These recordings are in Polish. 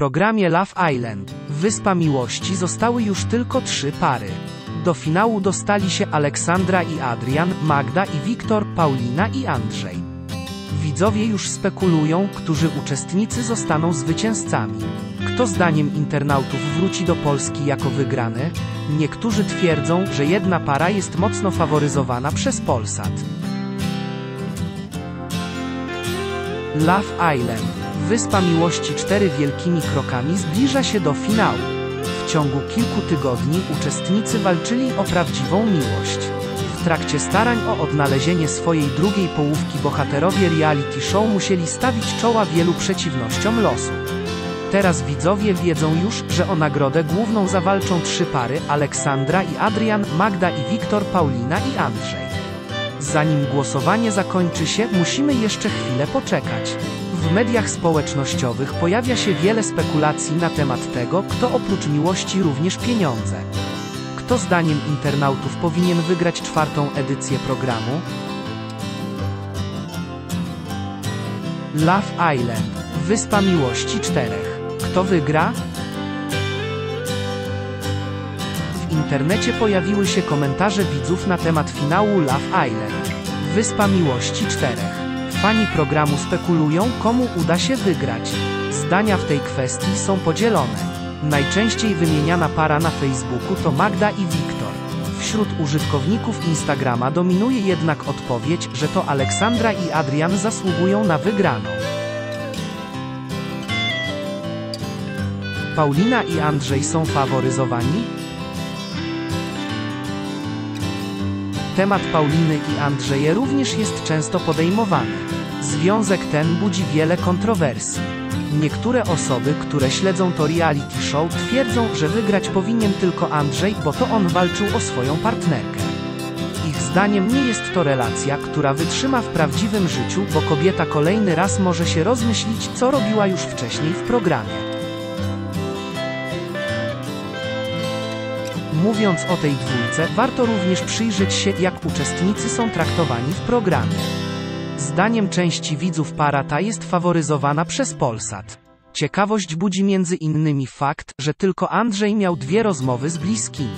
programie Love Island, Wyspa Miłości, zostały już tylko 3 pary. Do finału dostali się Aleksandra i Adrian, Magda i Wiktor, Paulina i Andrzej. Widzowie już spekulują, którzy uczestnicy zostaną zwycięzcami. Kto zdaniem internautów wróci do Polski jako wygrany? Niektórzy twierdzą, że jedna para jest mocno faworyzowana przez Polsat. Love Island, Wyspa Miłości 4 wielkimi krokami zbliża się do finału. W ciągu kilku tygodni uczestnicy walczyli o prawdziwą miłość. W trakcie starań o odnalezienie swojej drugiej połówki bohaterowie reality show musieli stawić czoła wielu przeciwnościom losu. Teraz widzowie wiedzą już, że o nagrodę główną zawalczą 3 pary: Aleksandra i Adrian, Magda i Wiktor, Paulina i Andrzej. Zanim głosowanie zakończy się, musimy jeszcze chwilę poczekać. W mediach społecznościowych pojawia się wiele spekulacji na temat tego, kto oprócz miłości również pieniądze. Kto zdaniem internautów powinien wygrać 4. edycję programu? Love Island, Wyspa Miłości 4. Kto wygra? W internecie pojawiły się komentarze widzów na temat finału Love Island, Wyspa Miłości 4. Fani programu spekulują, komu uda się wygrać. Zdania w tej kwestii są podzielone. Najczęściej wymieniana para na Facebooku to Magda i Wiktor. Wśród użytkowników Instagrama dominuje jednak odpowiedź, że to Aleksandra i Adrian zasługują na wygraną. Paulina i Andrzej są faworyzowani? Temat Pauliny i Andrzeja również jest często podejmowany. Związek ten budzi wiele kontrowersji. Niektóre osoby, które śledzą to reality show, twierdzą, że wygrać powinien tylko Andrzej, bo to on walczył o swoją partnerkę. Ich zdaniem nie jest to relacja, która wytrzyma w prawdziwym życiu, bo kobieta kolejny raz może się rozmyślić, co robiła już wcześniej w programie. Mówiąc o tej dwójce, warto również przyjrzeć się, jak uczestnicy są traktowani w programie. Zdaniem części widzów para ta jest faworyzowana przez Polsat. Ciekawość budzi między innymi fakt, że tylko Andrzej miał 2 rozmowy z bliskimi.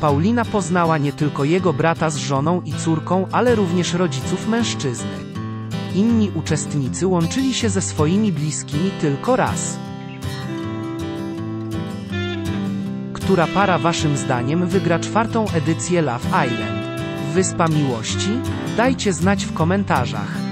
Paulina poznała nie tylko jego brata z żoną i córką, ale również rodziców mężczyzny. Inni uczestnicy łączyli się ze swoimi bliskimi tylko raz. Która para waszym zdaniem wygra 4. edycję Love Island? Wyspa Miłości? Dajcie znać w komentarzach.